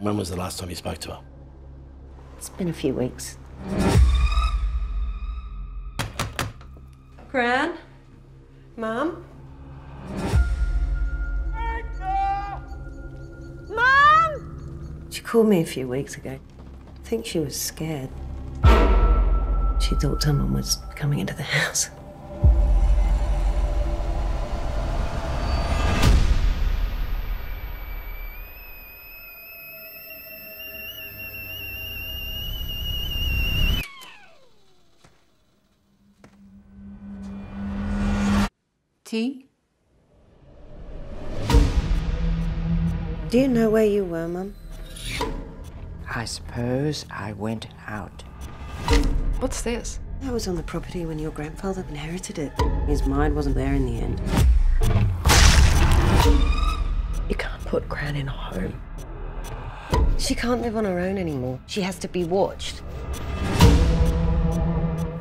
When was the last time you spoke to her? It's been a few weeks. Gran? Mum? Mum! She called me a few weeks ago. I think she was scared. She thought someone was coming into the house. Tea? Do you know where you were, Mum? I suppose I went out. What's this? I was on the property when your grandfather inherited it. His mind wasn't there in the end. You can't put Gran in a home. She can't live on her own anymore. She has to be watched.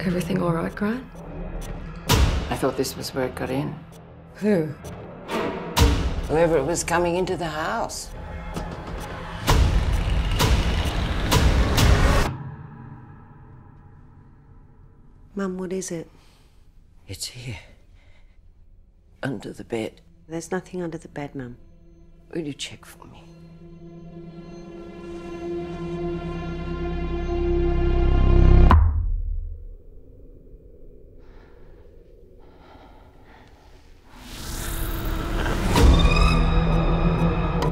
Everything all right, Gran? I thought this was where it got in. Who? Whoever it was coming into the house. Mum, what is it? It's here. Under the bed. There's nothing under the bed, Mum. Will you check for me?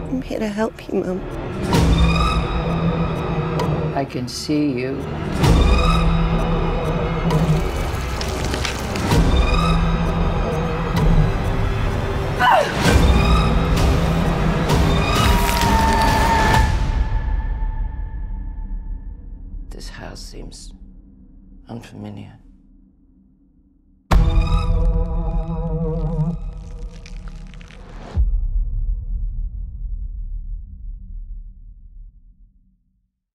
I'm here to help you, Mum. I can see you. This house seems unfamiliar.